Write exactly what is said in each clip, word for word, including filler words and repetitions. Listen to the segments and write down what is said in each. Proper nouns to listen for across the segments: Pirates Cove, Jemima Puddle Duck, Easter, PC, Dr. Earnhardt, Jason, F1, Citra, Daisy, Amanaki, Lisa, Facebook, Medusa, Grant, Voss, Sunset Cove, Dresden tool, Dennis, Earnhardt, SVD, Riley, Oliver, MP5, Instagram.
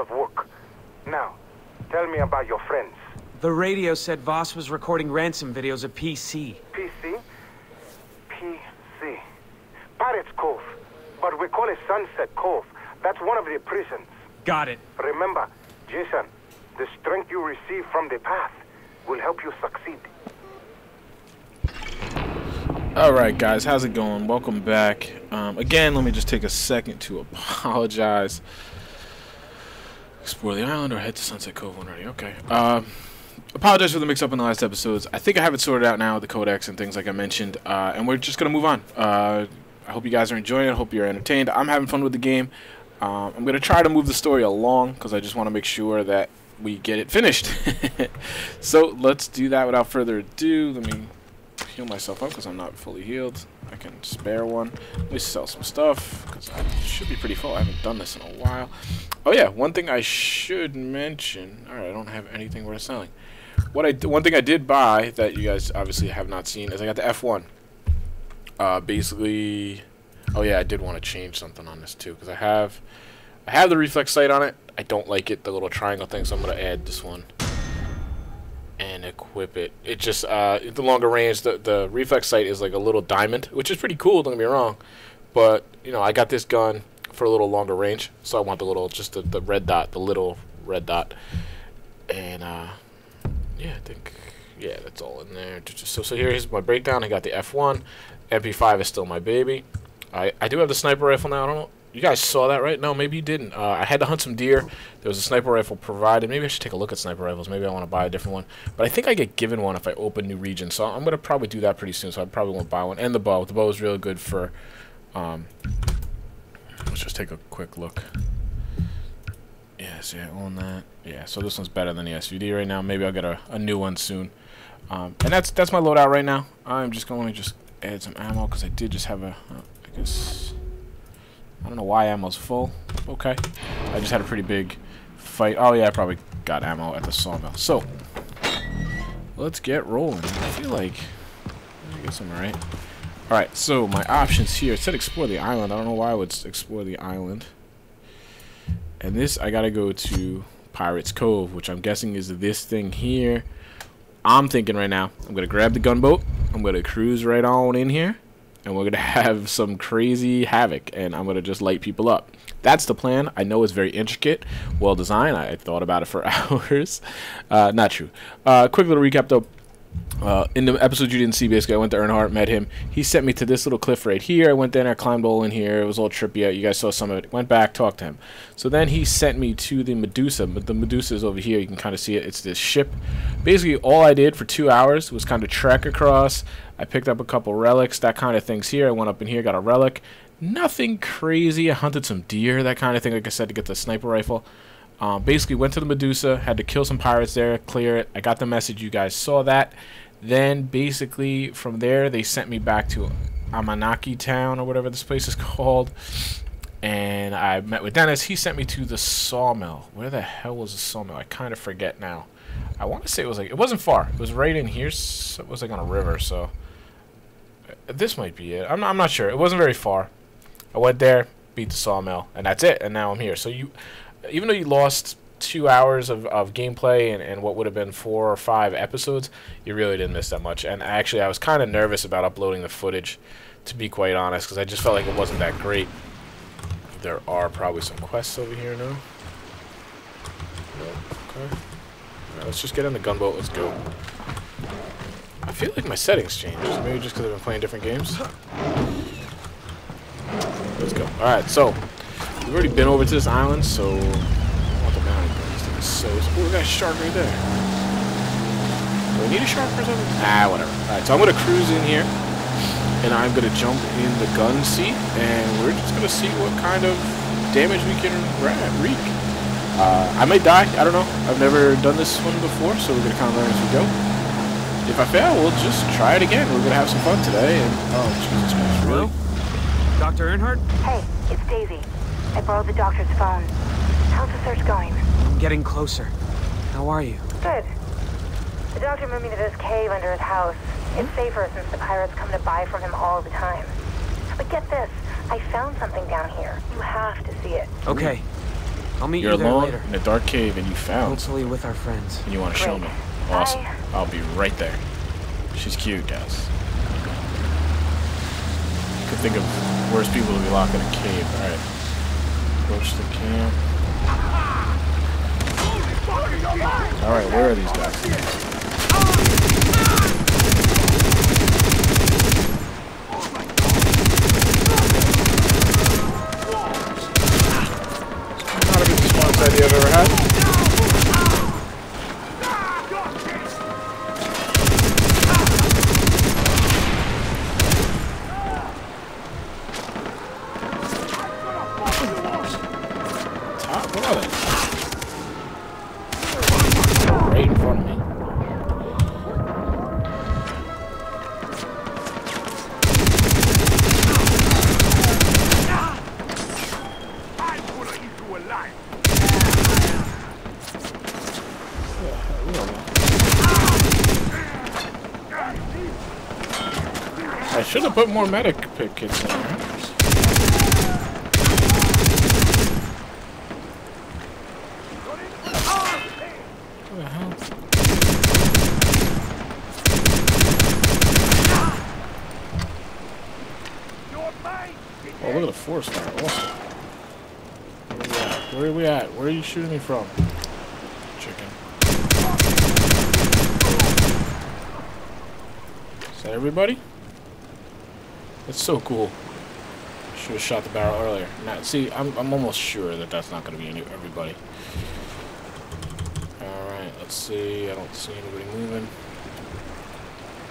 of work. Now, tell me about your friends. The radio said Voss was recording ransom videos of P C. P C? P C. Pirates Cove. But we call it Sunset Cove. That's one of the prisons. Got it. Remember, Jason, the strength you receive from the path will help you succeed. Alright guys, how's it going? Welcome back. Um, again, let me just take a second to apologize. Explore the island or head to Sunset Cove already. Okay. Um, apologize for the mix-up in the last episodes. I think I have it sorted out now with the codex and things like I mentioned. Uh, and we're just going to move on. Uh, I hope you guys are enjoying it. I hope you're entertained. I'm having fun with the game. Um, I'm going to try to move the story along because I just want to make sure that we get it finished. So let's do that without further ado. Let me... heal myself up because I'm not fully healed. I can spare one. Let me sell some stuff because I should be pretty full. I haven't done this in a while. Oh yeah, one thing I should mention. All right, I don't have anything worth selling. What I one thing I did buy that you guys obviously have not seen is I got the F one. Uh, basically, oh yeah, I did want to change something on this too because I have I have the reflex sight on it. I don't like it, the little triangle thing. So I'm gonna add this one and equip it. It just, uh, the longer range, the, the reflex sight is like a little diamond, which is pretty cool, don't get me wrong, but, you know, I got this gun for a little longer range, so I want the little, just the, the red dot, the little red dot, and, uh, yeah, I think, yeah, that's all in there. So, so here's my breakdown. I got the F one, M P five is still my baby. I, I do have the sniper rifle now. I don't know, you guys saw that, right? No, maybe you didn't. Uh, I had to hunt some deer. There was a sniper rifle provided. Maybe I should take a look at sniper rifles. Maybe I want to buy a different one. But I think I get given one if I open new regions. So I'm going to probably do that pretty soon. So I probably won't buy one. And the bow. The bow is really good for... Um, let's just take a quick look. Yeah, see, I own that. Yeah, so this one's better than the S V D right now. Maybe I'll get a, a new one soon. Um, and that's that's my loadout right now. I'm just going to just add some ammo because I did just have a... Uh, I guess... I don't know why ammo's full. Okay. I just had a pretty big fight. Oh, yeah, I probably got ammo at the sawmill. So, let's get rolling. I feel like... I guess I'm alright. Alright, so my options here. It said explore the island. I don't know why I would explore the island. And this, I gotta go to Pirates Cove, which I'm guessing is this thing here. I'm thinking right now, I'm gonna grab the gunboat. I'm gonna cruise right on in here. And we're going to have some crazy havoc. And I'm going to just light people up. That's the plan. I know it's very intricate. Well designed. I thought about it for hours. Uh, not true. Uh, quick little recap though. Uh, in the episode you didn't see, basically, I went to Earnhardt, met him. He sent me to this little cliff right here. I went there and I climbed all in here. It was all trippy out. You guys saw some of it. Went back, talked to him. So then he sent me to the Medusa. But the Medusa is over here. You can kind of see it. It's this ship. Basically, all I did for two hours was kind of trek across. I picked up a couple relics, that kind of things here. I went up in here, got a relic. Nothing crazy. I hunted some deer, that kind of thing, like I said, to get the sniper rifle. Um, basically went to the Medusa, had to kill some pirates there, clear it. I got the message, you guys saw that. Then basically from there they sent me back to Amanaki town or whatever this place is called, and I met with Dennis. He sent me to the sawmill. Where the hell was the sawmill? I kind of forget now. I want to say it was like, it wasn't far, it was right in here, so it was like on a river, so this might be it. I'm not, I'm not sure. It wasn't very far. I went there, beat the sawmill, and that's it, and now I'm here. So you, even though you lost two hours of, of gameplay and, and what would have been four or five episodes, you really didn't miss that much. And actually, I was kind of nervous about uploading the footage, to be quite honest, because I just felt like it wasn't that great. There are probably some quests over here now. Okay. All right, let's just get in the gunboat. Let's go. I feel like my settings changed. Maybe just because I've been playing different games. Let's go. All right, so... we've already been over to this island, so I want the mountain birds. So, oh, we got a shark right there. Do we need a shark or something? Ah, whatever. All right, so I'm gonna cruise in here, and I'm gonna jump in the gun seat, and we're just gonna see what kind of damage we can wreak. Uh, I might die. I don't know. I've never done this one before, so we're gonna kind of learn as we go. If I fail, we'll just try it again. We're gonna have some fun today. And oh, Jesus Christ, really? Doctor Earnhardt? Hey, it's Daisy. I borrowed the doctor's phone. How's the search going? I'm getting closer. How are you? Good. The doctor moved me to this cave under his house. It's safer since the pirates come to buy from him all the time. But get this. I found something down here. You have to see it. Okay. I'll meet You're you there alone later. in a dark cave and you found Hopefully something. with our friends. And you want to Great. show me. Awesome. Bye. I'll be right there. She's cute, guys. I could think of worse people to be locked in a cave. Alright. Approach the camp. Alright, where are these guys? Idea I've ever had. Top, what are they? Right in front of me. I put you to a life. I should have put more medic pick kits in there. What the hell? Oh, look at the forest fire. Awesome. Where are we at? Where are we at? Where are you shooting me from? Is that everybody? That's so cool. Should have shot the barrel earlier. Now, see, I'm, I'm almost sure that that's not going to be any, everybody. Alright, let's see. I don't see anybody moving.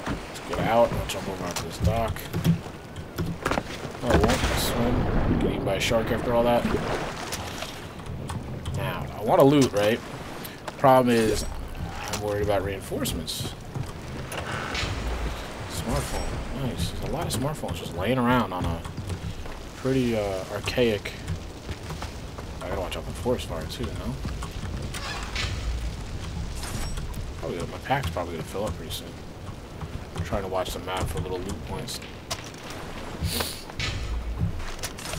Let's get out. I'll jump over onto this dock. Oh, I won't swim. Get eaten by a shark after all that. Now, I want to loot, right? Problem is, I'm worried about reinforcements. Smartphone. Nice. There's a lot of smartphones just laying around on a pretty uh, archaic... I gotta watch out for forest fire too, you know? Probably, my pack's probably gonna fill up pretty soon. I'm trying to watch the map for little loot points.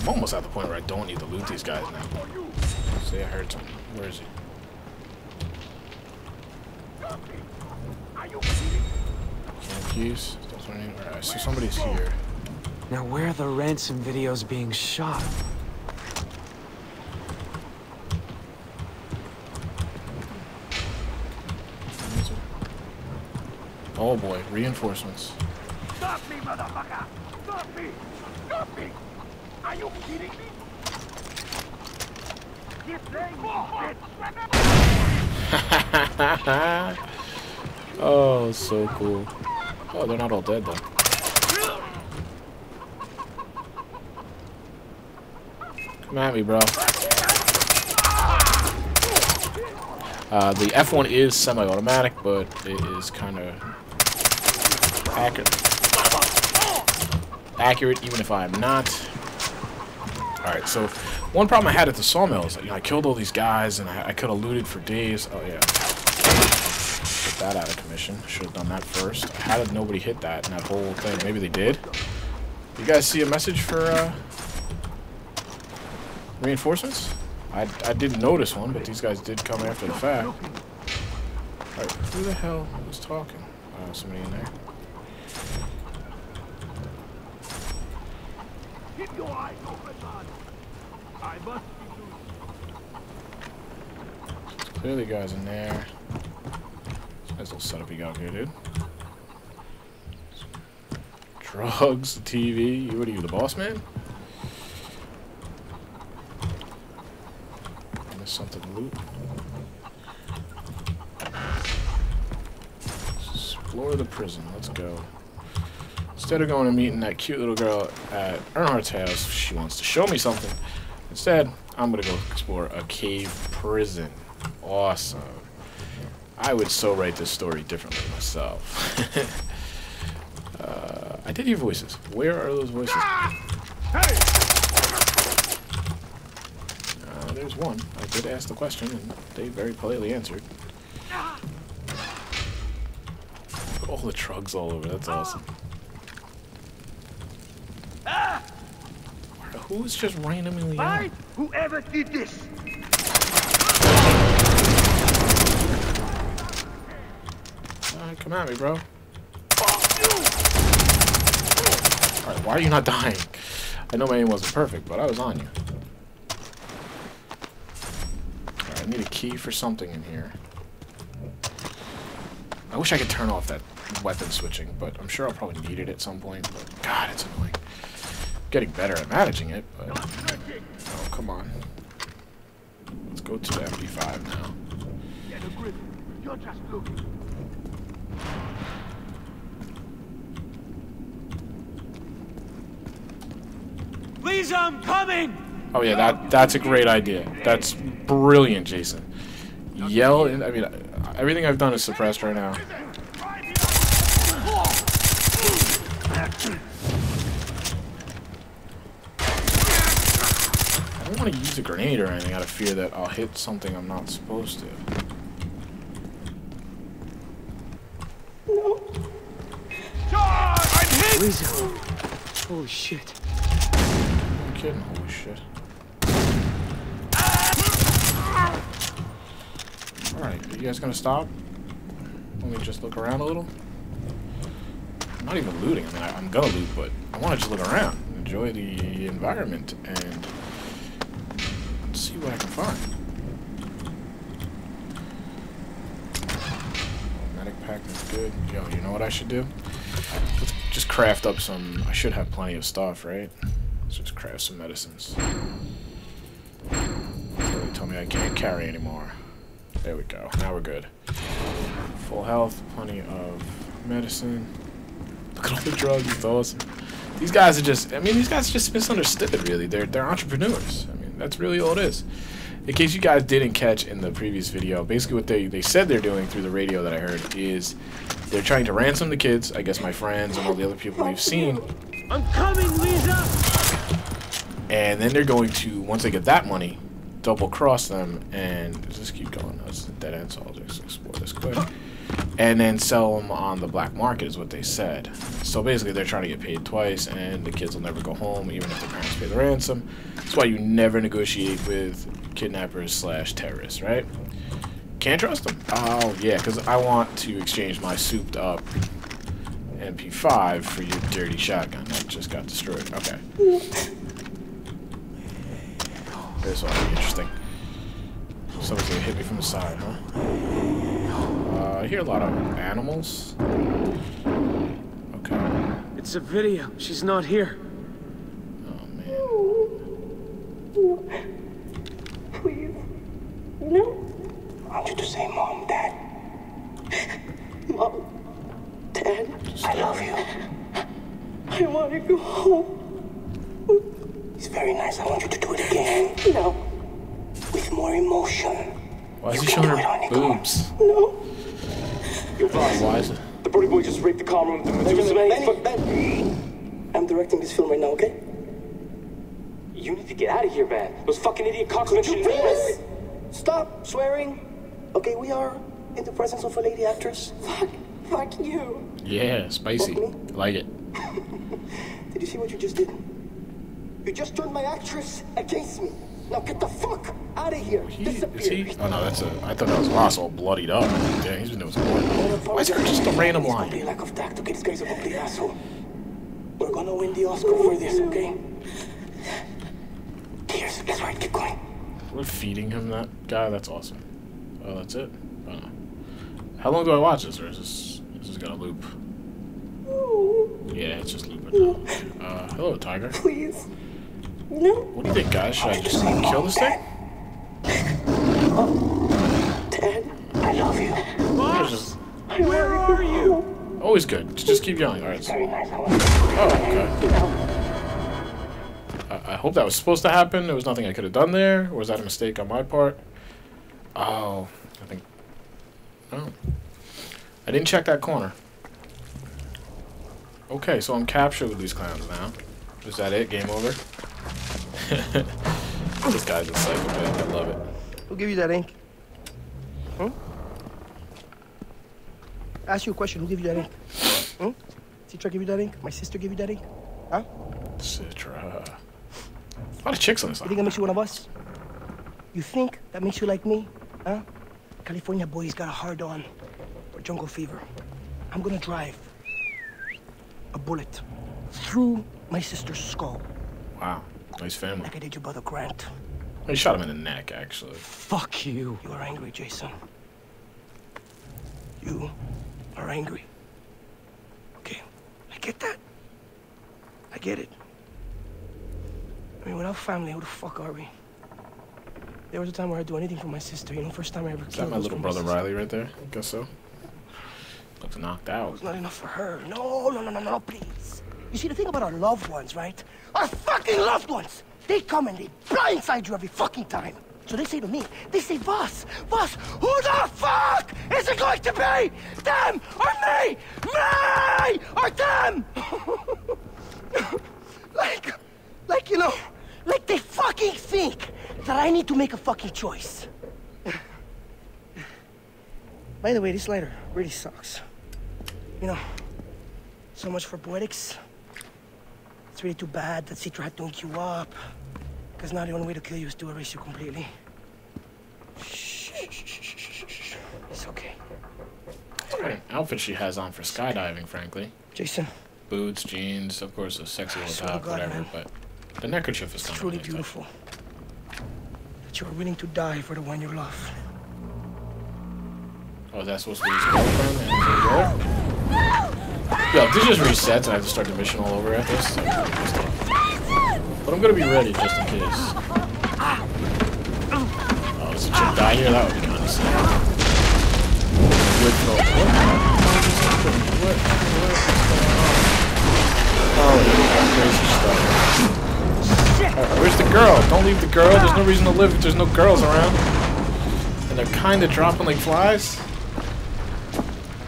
I'm almost at the point where I don't need to loot these guys now. See, I heard something. Where is he? Can't use. Alright, so somebody's here. Now where are the ransom videos being shot? Oh boy, reinforcements. Stop me, motherfucker! Stop me! Stop me! Are you kidding me? This thing is oh, so cool. Oh, they're not all dead, though. Come at me, bro. Uh, the F one is semi-automatic, but it is kind of accurate. Accurate, even if I am not. Alright, so one problem I had at the sawmill is that, you know, I killed all these guys, and I, I could have looted for days. Oh, yeah. That out of commission. Should have done that first. How did nobody hit that in that whole thing? Maybe they did. You guys see a message for uh, reinforcements? I, I didn't notice one, but these guys did come after the fact. Alright, who the hell was talking? Oh, somebody in there. Keep your eyes open, man. I must be loose. Clearly, guys in there. Nice little setup you got here, dude. Drugs, T V. What are you, the boss man? I missed something to loot. Let's explore the prison. Let's go. Instead of going and meeting that cute little girl at Earnhardt's house, she wants to show me something. Instead, I'm gonna go explore a cave prison. Awesome. I would so write this story differently myself. uh, I did hear voices. Where are those voices? Uh, there's one. I did ask the question, and they very politely answered. All the drugs all over. That's awesome. Who's just randomly? Whoever did this. Come at me, bro. Alright, why are you not dying? I know my aim wasn't perfect, but I was on you. Alright, I need a key for something in here. I wish I could turn off that weapon switching, but I'm sure I'll probably need it at some point. But God, it's annoying. I'm getting better at managing it, but... Oh, come on. Let's go to the M P five now. Get a grip. You're just looking. Lisa, I'm coming! Oh yeah, that that's a great idea. That's brilliant, Jason. Yell, in, I mean, everything I've done is suppressed right now. I don't want to use a grenade or anything out of fear that I'll hit something I'm not supposed to. I'm hit! Oh shit. I'm kidding, holy shit. Alright, are you guys gonna stop? Let me just look around a little. I'm not even looting. I mean, I, I'm gonna loot, but I want to just look around, enjoy the environment, and see what I can find. Medic pack is good. Yo, you know what I should do? Let's just craft up some. I should have plenty of stuff, right? Let's just craft some medicines. They tell me I can't carry anymore. There we go. Now we're good. Full health, plenty of medicine. Look at all the drugs. It's awesome. These guys are just, I mean, these guys are just misunderstood, really. They're, they're entrepreneurs. I mean, that's really all it is. In case you guys didn't catch in the previous video, basically what they, they said they're doing through the radio that I heard is they're trying to ransom the kids, I guess my friends and all the other people we've seen. I'm coming, Lisa! And then they're going to, once they get that money, double cross them and just keep going. That's the dead end, so I'll just explore this quick. And then sell them on the black market is what they said. So basically they're trying to get paid twice and the kids will never go home even if their parents pay the ransom. That's why you never negotiate with kidnappers slash terrorists, right? Can't trust them. Oh yeah, because I want to exchange my souped up M P five for your dirty shotgun that just got destroyed. Okay. This ought to be interesting. Somebody's gonna hit me from the side, huh? Uh, I hear a lot of animals. Okay. It's a video. She's not here. Oh man. Please, no. I want you to say, Mom, Dad, Mom, Dad, I love you. I want to go home. It's very nice. I want you to do it again. No. With more emotion. Why is he showing her boobs? No. Your boss. Why is it? The pretty boy just raped the calm room. I'm directing this film right now, okay? You need to get out of here, man. Those fucking idiot cockroaches. Could you please stop swearing? Okay, we are in the presence of a lady actress. Fuck. Fuck you. Yeah, spicy. Like it. Did you see what you just did? You just turned my actress against me. Now get the fuck out of here. He, is he? Oh no, that's a. I thought that was Voss all bloodied up. Yeah, he's been doing some blood. Why is there just a random line? Lack of tact. Okay, this guy's a complete asshole. We're gonna win the Oscar for this, okay? Tears. That's right. Keep going. We're feeding him that guy. That's awesome. Oh, that's it. I don't know. How long do I watch this, or is this? This is gonna loop. Yeah, it's just looping now. Uh, hello, tiger. Please. No. What do you think, guys? Should I just kill this thing? Dad, I love you. Boss, where are you? Always good. Just keep yelling. All right. So. Oh, okay. I, I hope that was supposed to happen. There was nothing I could have done there. Or was that a mistake on my part? Oh, I think. Oh, I didn't check that corner. Okay, so I'm captured with these clowns now. Is that it? Game over? This guy's a psychopath. I love it. Who gave you that ink? Hmm? I asked you a question. Who gave you that ink? Hmm? Citra gave you that ink? My sister gave you that ink? Huh? Citra. A lot of chicks on this side. You think that makes you one of us? You think that makes you like me? Huh? California boy's got a hard on for jungle fever. I'm gonna drive a bullet through my sister's skull. Wow, nice family. Like I did your brother Grant. I shot him in the neck, actually. Fuck you. You are angry, Jason. You are angry. Okay, I get that. I get it. I mean, without family, who the fuck are we? There was a time where I'd do anything for my sister, you know, first time I ever killed. Is that my little brother Riley right there? I guess so. Looks knocked out. It was not enough for her. No, no, no, no, no, please. You see, the thing about our loved ones, right? Our fucking loved ones! They come and they blindside you every fucking time. So they say to me, they say, Voss, Voss, who the fuck is it going to be? Them or me? Me or them? like, like, you know, like they fucking think that I need to make a fucking choice. By the way, this lighter really sucks. You know, so much for poetics. It's really too bad that Citra had to hook you up. Because now the only way to kill you is to erase you completely. Shh, shh, shh, shh, shh. It's okay. It's quite an outfit she has on for skydiving, frankly. Jason. Boots, jeans, of course, a sexy little top, God, whatever, man. But the neckerchief is something. Truly beautiful. Like that. That you are willing to die for the one you love. Oh, that's supposed to be his girlfriend and his Yo, if this just resets and I have to start the mission all over after this, but I'm gonna be ready just in case. Oh, does the chick die here? That would be kind of sad. Oh, where's the girl? Don't leave the girl. There's no reason to live if there's no girls around. And they're kind of dropping like flies.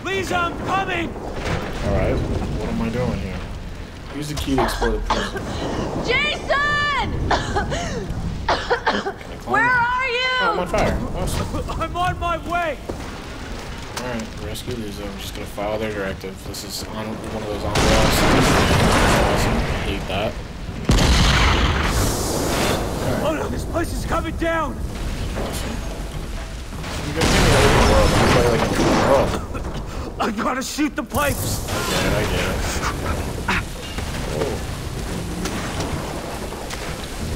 Lisa, I'm coming! Alright, what am I doing here? Use the key to explore the prison. Jason! Where are you? Oh, I'm on fire. Awesome. I'm on my way! Alright, rescue Lisa. I'm just gonna follow their directive. This is on one of those on-walls. Awesome. I hate that. Right. Oh no, this place is coming down! Awesome. You guys give me a little world. I'm playing like a world. I gotta shoot the pipes! I get it, I get it. Whoa.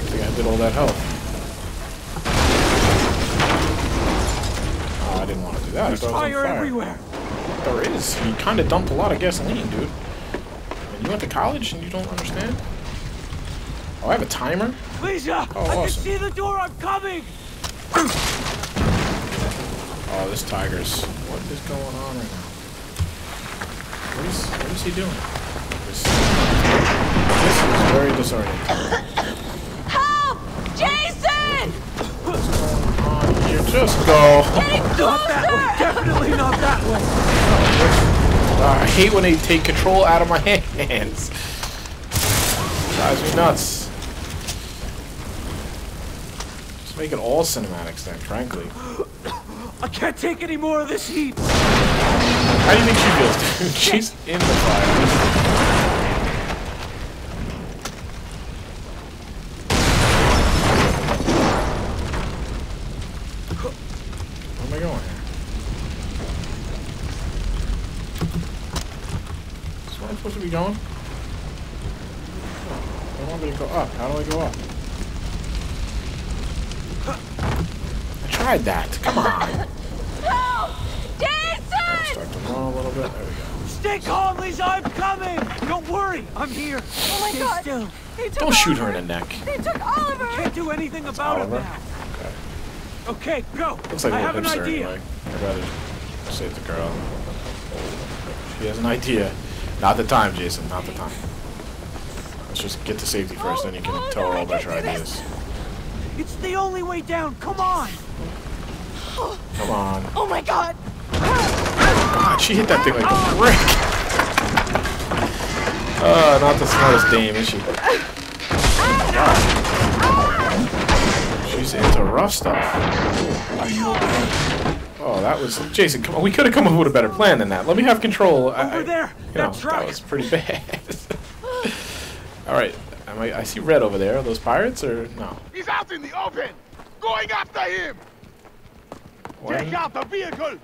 I think I did all that health. Oh, I didn't want to do that. There's I thought fire, I was on fire everywhere! There is. You kind of dumped a lot of gasoline, dude. You went to college and you don't understand? Oh, I have a timer? Lisa! Oh, I awesome. Can see the door! I'm coming! Oh, this tiger's... What is going on right now? What is, what is he doing? This, this is very disorienting. Help! Jason! What's going on here? Just go! Not that way! Definitely not that way! Oh, I hate when they take control out of my hands. It drives me nuts. Just make it all cinematics then, frankly. I can't take any more of this heat! How do you think she feels, dude? She's in the fire. Where am I going here? Is where I'm supposed to be going? I want me to go up. How do I go up? I tried that. Come on. There we go. Stay calm, Lisa. I'm coming. Don't worry. I'm here. Oh my Stay God. Still. They took Don't Oliver. Shoot her in the neck. They took Oliver. I can't do anything it's about Oliver. It now. Okay. Okay, go. Looks like I have an idea. Anyway. I'd rather save the girl. She has an idea. Not the time, Jason. Not the time. Let's just get to safety first, oh, then you can oh, tell her no, all about your ideas. It's the only way down. Come on. Come on. Oh my God. God, she hit that thing like a brick. Uh, not the smartest dame, is she? God. She's into rough stuff. Oh, that was... Jason, come on. We could have come up with a better plan than that. Let me have control. I, over there. You know, that was pretty bad. All right. Am I, I see red over there. Are those pirates or no? He's out in the open. Going after him. When? Take out the vehicle.